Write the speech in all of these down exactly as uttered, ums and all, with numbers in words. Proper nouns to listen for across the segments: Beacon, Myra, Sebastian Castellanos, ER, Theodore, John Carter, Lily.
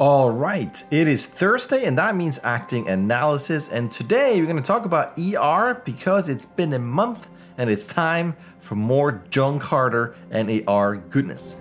All right, it is Thursday and that means acting analysis, and today we're going to talk about E R because it's been a month and it's time for more John Carter and E R goodness.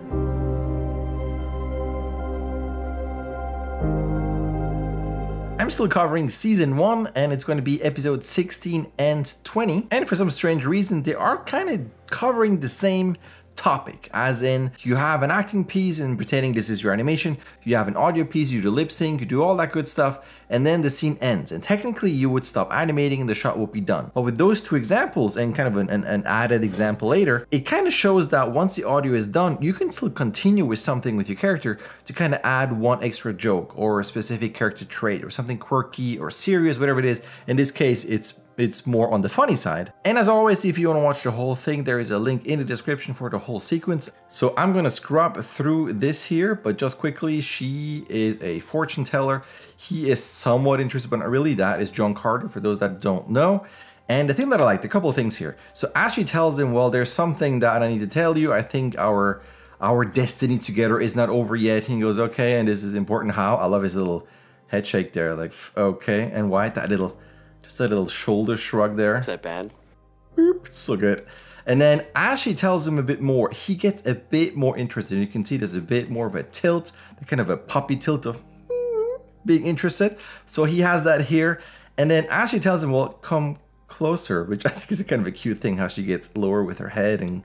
I'm still covering season one and it's going to be episode sixteen and twenty, and for some strange reason they are kind of covering the same topic, as in you have an acting piece and pretending this is your animation, you have an audio piece, you do lip sync, you do all that good stuff, and then the scene ends and technically you would stop animating and the shot would be done. But with those two examples and kind of an, an, an added example later, it kind of shows that once the audio is done you can still continue with something with your character to kind of add one extra joke or a specific character trait or something quirky or serious, whatever it is. In this case it's It's more on the funny side. And as always, if you want to watch the whole thing, there is a link in the description for the whole sequence. So I'm going to scrub through this here, but just quickly, she is a fortune teller. He is somewhat interested, but not really. That is John Carter, for those that don't know. And the thing that I liked, a couple of things here. So Ashley tells him, well, there's something that I need to tell you. I think our, our destiny together is not over yet. And he goes, okay, and this is important how? I love his little head shake there. Like, okay, and why that little... Just a little shoulder shrug there. Is that bad? Boop, so good. And then as she tells him a bit more, he gets a bit more interested. You can see there's a bit more of a tilt, kind of a puppy tilt of being interested. So he has that here. And then as she tells him, well, come closer, which I think is a kind of a cute thing, how she gets lower with her head and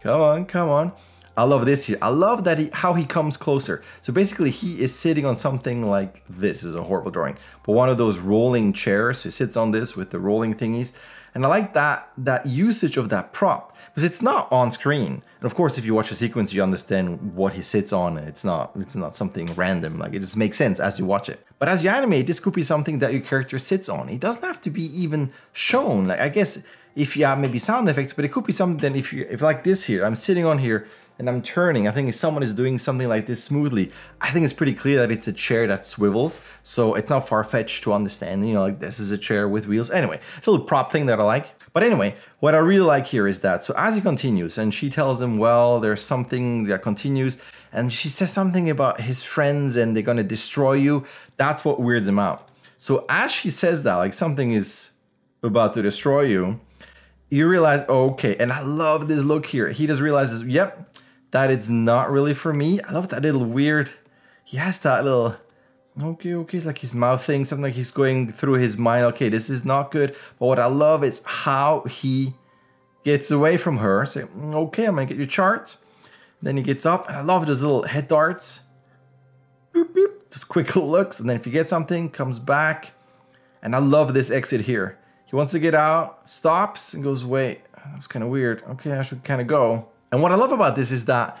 come on, come on. I love this here. I love that he, how he comes closer. So basically he is sitting on something like this. This is a horrible drawing, but one of those rolling chairs. He sits on this with the rolling thingies. And I like that, that usage of that prop because it's not on screen. And of course, if you watch the sequence, you understand what he sits on. It's not, it's not something random. Like, it just makes sense as you watch it. But as you animate, this could be something that your character sits on. It doesn't have to be even shown. Like, I guess if you have maybe sound effects, but it could be something if you, if like this here, I'm sitting on here and I'm turning. I think if someone is doing something like this smoothly, I think it's pretty clear that it's a chair that swivels. So it's not far-fetched to understand, you know, like this is a chair with wheels. Anyway, it's a little prop thing that I like. But anyway, what I really like here is that, so as he continues and she tells him, well, there's something that continues, and she says something about his friends and they're gonna destroy you. That's what weirds him out. So as she says that, like something is about to destroy you, you realize, oh, okay. And I love this look here. He just realizes, yep, that it's not really for me. I love that little weird, he has that little, okay, okay, it's like he's mouthing something, like he's going through his mind, okay, this is not good. But what I love is how he gets away from her, say, okay, I'm gonna get your chart. Then he gets up, and I love those little head darts. Boop, boop, just quick looks, and then if you get something, comes back. And I love this exit here. He wants to get out, stops, and goes, wait, that was kind of weird. Okay, I should kind of go. And what I love about this is that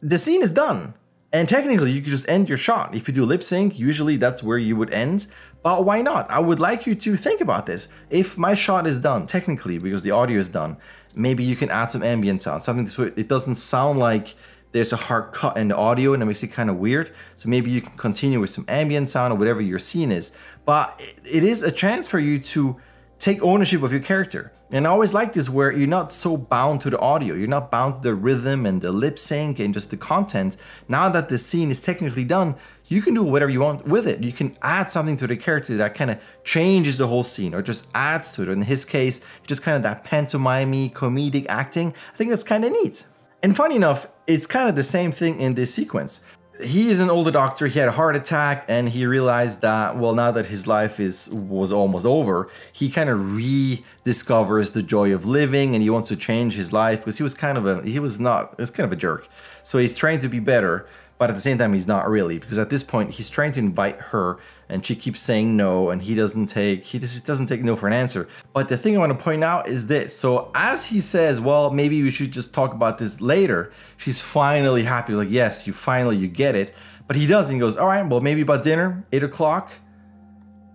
the scene is done. And technically, you could just end your shot. If you do lip sync, usually that's where you would end. But why not? I would like you to think about this. If my shot is done, technically, because the audio is done, maybe you can add some ambient sound, something so it doesn't sound like there's a hard cut in the audio and it makes it kind of weird. So maybe you can continue with some ambient sound or whatever your scene is. But it is a chance for you to take ownership of your character. And I always like this where you're not so bound to the audio, you're not bound to the rhythm and the lip sync and just the content. Now that the scene is technically done, you can do whatever you want with it. You can add something to the character that kind of changes the whole scene or just adds to it. In his case, just kind of that pantomime-y, comedic acting. I think that's kind of neat. And funny enough, it's kind of the same thing in this sequence. He is an older doctor, he had a heart attack, and he realized that, well, now that his life is was almost over, he kind of rediscovers the joy of living and he wants to change his life because he was kind of a, he was not, he was kind of a jerk. So he's trying to be better, but at the same time, he's not really, because at this point, he's trying to invite her and she keeps saying no, and he doesn't take, he just doesn't take no for an answer. But the thing I want to point out is this. So as he says, well, maybe we should just talk about this later, she's finally happy, like, yes, you finally, you get it. But he doesn't, he goes, all right, well, maybe about dinner, eight o'clock,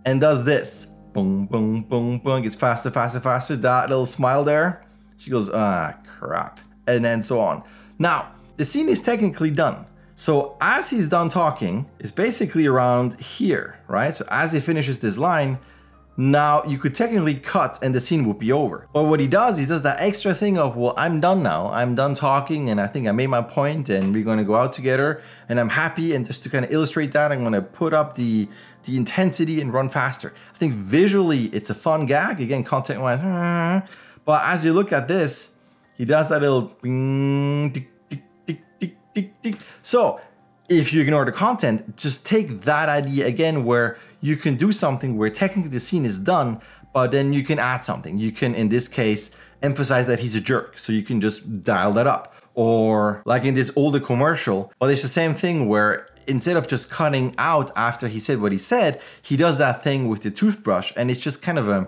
and does this. Boom, boom, boom, boom, gets faster, faster, faster, that little smile there. She goes, ah, crap, and then so on. Now, the scene is technically done. So as he's done talking, it's basically around here, right? So as he finishes this line, Now, you could technically cut and the scene would be over. But what he does, he does that extra thing of, well, I'm done now. I'm done talking and I think I made my point and we're going to go out together and I'm happy. And just to kind of illustrate that, I'm going to put up the, the intensity and run faster. I think visually it's a fun gag. Again, content-wise. But as you look at this, he does that little tick, tick, tick, tick, tick, tick. So, if you ignore the content, just take that idea again where you can do something where technically the scene is done, but then you can add something. You can, in this case, emphasize that he's a jerk. So you can just dial that up. Or like in this older commercial, but it's the same thing where instead of just cutting out after he said what he said, he does that thing with the toothbrush. And it's just kind of an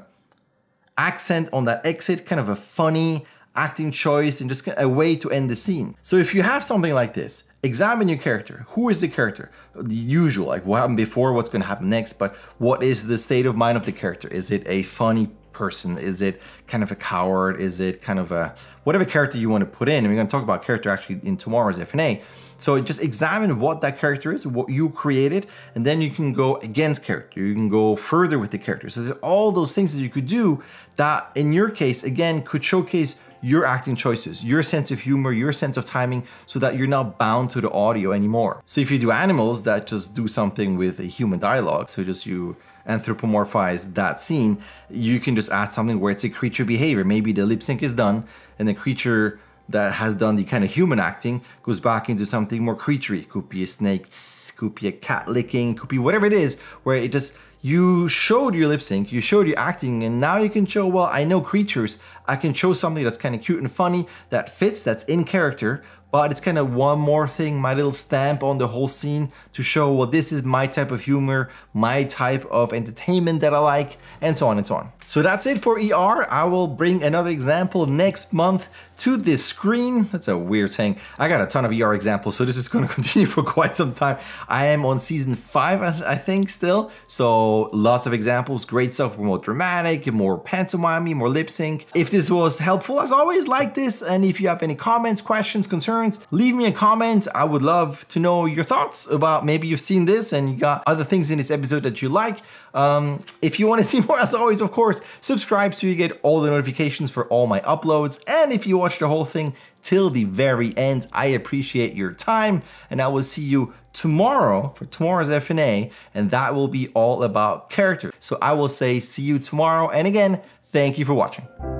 accent on that exit, kind of a funny acting choice and just a way to end the scene. So if you have something like this, examine your character. Who is the character? The usual, like what happened before, what's gonna happen next, but what is the state of mind of the character? Is it a funny person? Is it kind of a coward? Is it kind of a, whatever character you wanna put in, and we're gonna talk about character actually in tomorrow's F and A. So just examine what that character is, what you created, and then you can go against character. You can go further with the character. So there's all those things that you could do that in your case, again, could showcase your acting choices, your sense of humor, your sense of timing, so that you're not bound to the audio anymore. So if you do animals that just do something with a human dialogue, so just you anthropomorphize that scene, you can just add something where it's a creature behavior. Maybe the lip sync is done and the creature that has done the kind of human acting goes back into something more creaturey. Could be a snake, tss, could be a cat licking, could be whatever it is, where it just, you showed your lip sync, you showed your acting, and now you can show, well, I know creatures, I can show something that's kind of cute and funny, that fits, that's in character, but it's kind of one more thing, my little stamp on the whole scene to show, well, this is my type of humor, my type of entertainment that I like, and so on and so on. So that's it for E R. I will bring another example next month to this screen. That's a weird thing. I got a ton of E R examples, so this is gonna continue for quite some time. I am on season five, I, th I think, still. So lots of examples, great stuff, more dramatic, more pantomime, more lip sync. If this was helpful, as always, like this. And if you have any comments, questions, concerns, leave me a comment. I would love to know your thoughts about maybe you've seen this and you got other things in this episode that you like. Um, if you wanna see more, as always, of course, subscribe so you get all the notifications for all my uploads. And if you watch the whole thing till the very end, I appreciate your time, and I will see you tomorrow for tomorrow's F and A, and that will be all about character. So I will say see you tomorrow, and again, thank you for watching.